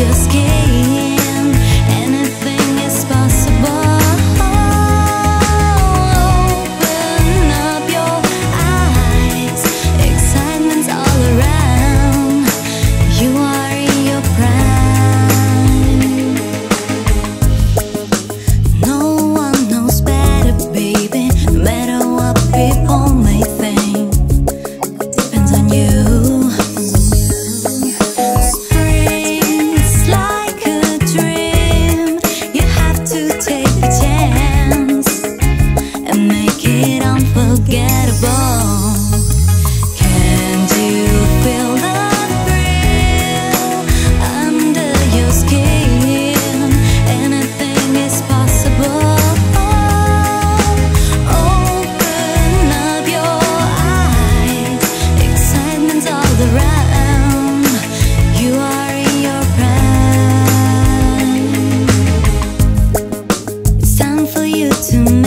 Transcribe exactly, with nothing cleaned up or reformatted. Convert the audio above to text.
to